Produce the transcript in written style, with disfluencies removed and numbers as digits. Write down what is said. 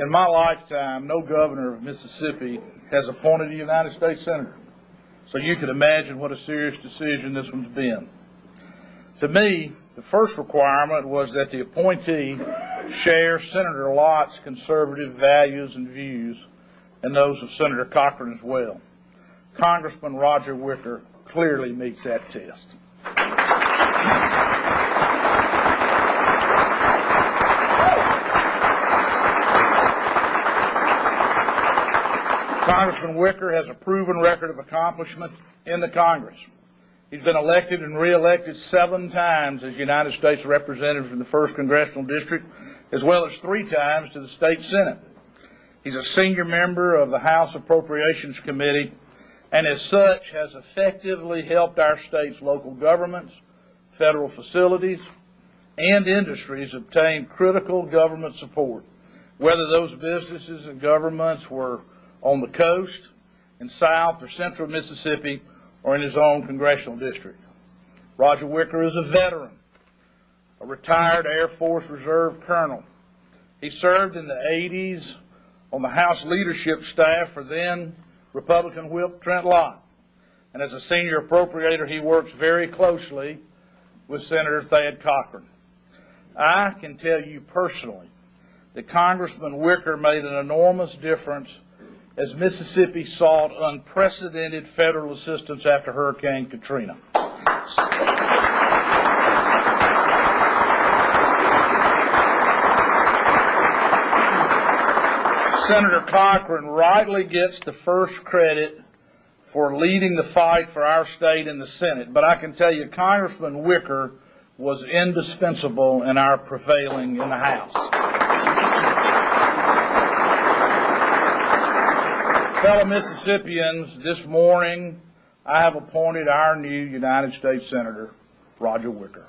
In my lifetime, no governor of Mississippi has appointed a United States Senator. So you can imagine what a serious decision this one's been. To me, the first requirement was that the appointee share Senator Lott's conservative values and views, and those of Senator Cochran as well. Congressman Roger Wicker clearly meets that test. Congressman Wicker has a proven record of accomplishment in the Congress. He's been elected and re-elected 7 times as United States Representative in the 1st Congressional District, as well as 3 times to the State Senate. He's a senior member of the House Appropriations Committee, and as such has effectively helped our state's local governments, federal facilities, and industries obtain critical government support, whether those businesses and governments were on the coast, in South or Central Mississippi, or in his own congressional district. Roger Wicker is a veteran, a retired Air Force Reserve colonel. He served in the 80s on the House leadership staff for then Republican Whip Trent Lott. And as a senior appropriator, he works very closely with Senator Thad Cochran. I can tell you personally that Congressman Wicker made an enormous difference as Mississippi sought unprecedented federal assistance after Hurricane Katrina. Senator Cochran rightly gets the first credit for leading the fight for our state in the Senate, but I can tell you Congressman Wicker was indispensable in our prevailing in the House. Fellow Mississippians, this morning I have appointed our new United States Senator, Roger Wicker.